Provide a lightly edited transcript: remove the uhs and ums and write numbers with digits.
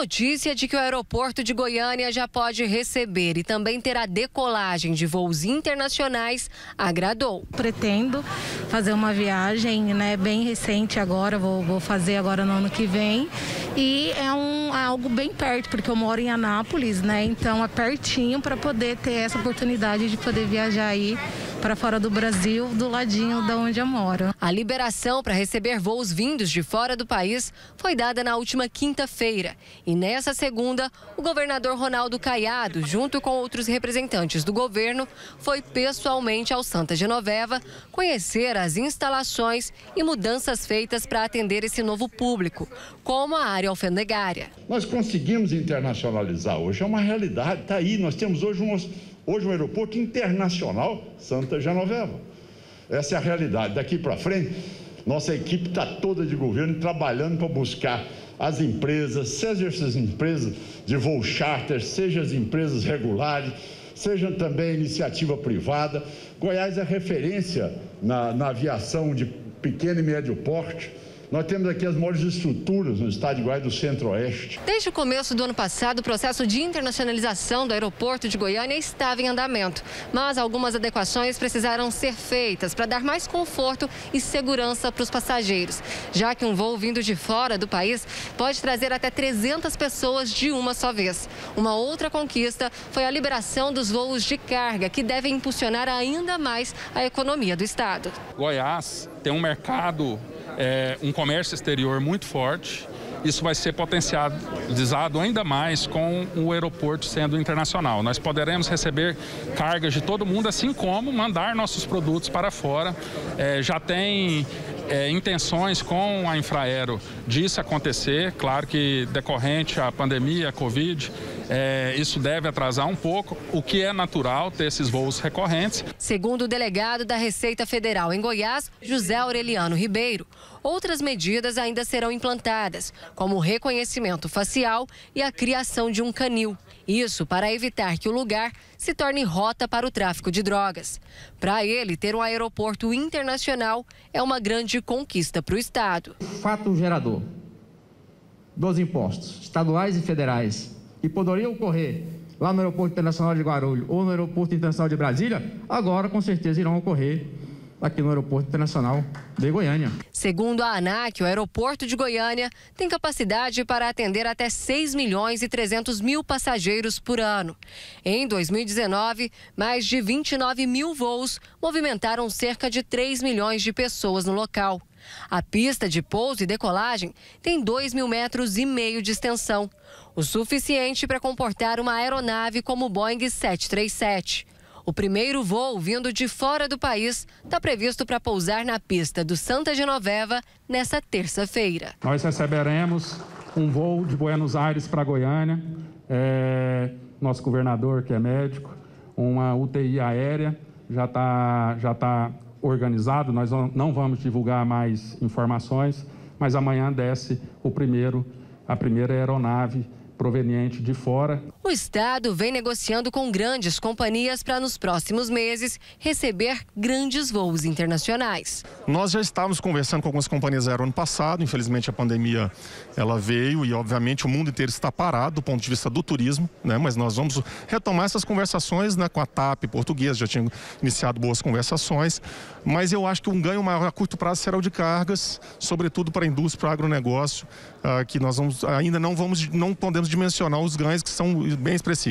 notícia de que o aeroporto de Goiânia já pode receber e também terá decolagem de voos internacionais agradou. Pretendo fazer uma viagem, né, bem recente agora, vou fazer agora no ano que vem. E é algo bem perto, porque eu moro em Anápolis, né, então é pertinho para poder ter essa oportunidade de poder viajar aí para fora do Brasil, do ladinho de onde eu moro. A liberação para receber voos vindos de fora do país foi dada na última quinta-feira. E nessa segunda, o governador Ronaldo Caiado, junto com outros representantes do governo, foi pessoalmente ao Santa Genoveva conhecer as instalações e mudanças feitas para atender esse novo público, como a área alfendegária. Nós conseguimos internacionalizar hoje, é uma realidade, está aí, nós temos hoje um aeroporto internacional Santa Genoveva. Essa é a realidade. Daqui para frente, nossa equipe está toda de governo trabalhando para buscar as empresas, seja essas empresas de voo charter, seja as empresas regulares, seja também iniciativa privada. Goiás é referência na aviação de pequeno e médio porte. Nós temos aqui as maiores estruturas no estado de Goiás do Centro-Oeste. Desde o começo do ano passado, o processo de internacionalização do aeroporto de Goiânia estava em andamento. Mas algumas adequações precisaram ser feitas para dar mais conforto e segurança para os passageiros, já que um voo vindo de fora do país pode trazer até 300 pessoas de uma só vez. Uma outra conquista foi a liberação dos voos de carga, que devem impulsionar ainda mais a economia do estado. Goiás tem um mercado, um comércio exterior muito forte. Isso vai ser potencializado ainda mais com o aeroporto sendo internacional. Nós poderemos receber cargas de todo mundo, assim como mandar nossos produtos para fora. Já tem intenções com a Infraero disso acontecer. Claro que decorrente à pandemia, à Covid, isso deve atrasar um pouco, o que é natural ter esses voos recorrentes. Segundo o delegado da Receita Federal em Goiás, José Aureliano Ribeiro, outras medidas ainda serão implantadas, como o reconhecimento facial e a criação de um canil. Isso para evitar que o lugar se torne rota para o tráfico de drogas. Para ele, ter um aeroporto internacional é uma grande conquista para o estado. Fato gerador dos impostos estaduais e federais que poderia ocorrer lá no aeroporto internacional de Guarulhos ou no aeroporto internacional de Brasília, agora com certeza irão ocorrer aqui no aeroporto internacional de Goiânia. Segundo a ANAC, o aeroporto de Goiânia tem capacidade para atender até 6 milhões e 300 mil passageiros por ano. Em 2019, mais de 29 mil voos movimentaram cerca de 3 milhões de pessoas no local. A pista de pouso e decolagem tem 2,5 metros de extensão, o suficiente para comportar uma aeronave como o Boeing 737. O primeiro voo vindo de fora do país está previsto para pousar na pista do Santa Genoveva nesta terça-feira. Nós receberemos um voo de Buenos Aires para Goiânia, nosso governador, que é médico, uma UTI aérea, já tá organizado, nós não vamos divulgar mais informações, mas amanhã desce a primeira aeronave proveniente de fora. O estado vem negociando com grandes companhias para nos próximos meses receber grandes voos internacionais. Nós já estávamos conversando com algumas companhias aéreas ano passado, infelizmente a pandemia ela veio e obviamente o mundo inteiro está parado do ponto de vista do turismo, né? Mas nós vamos retomar essas conversações, né, com a TAP portuguesa, já tinha iniciado boas conversações, mas eu acho que um ganho maior a curto prazo será o de cargas, sobretudo para a indústria, para o agronegócio, que nós ainda não podemos dimensionar os ganhos que são bem expressivos.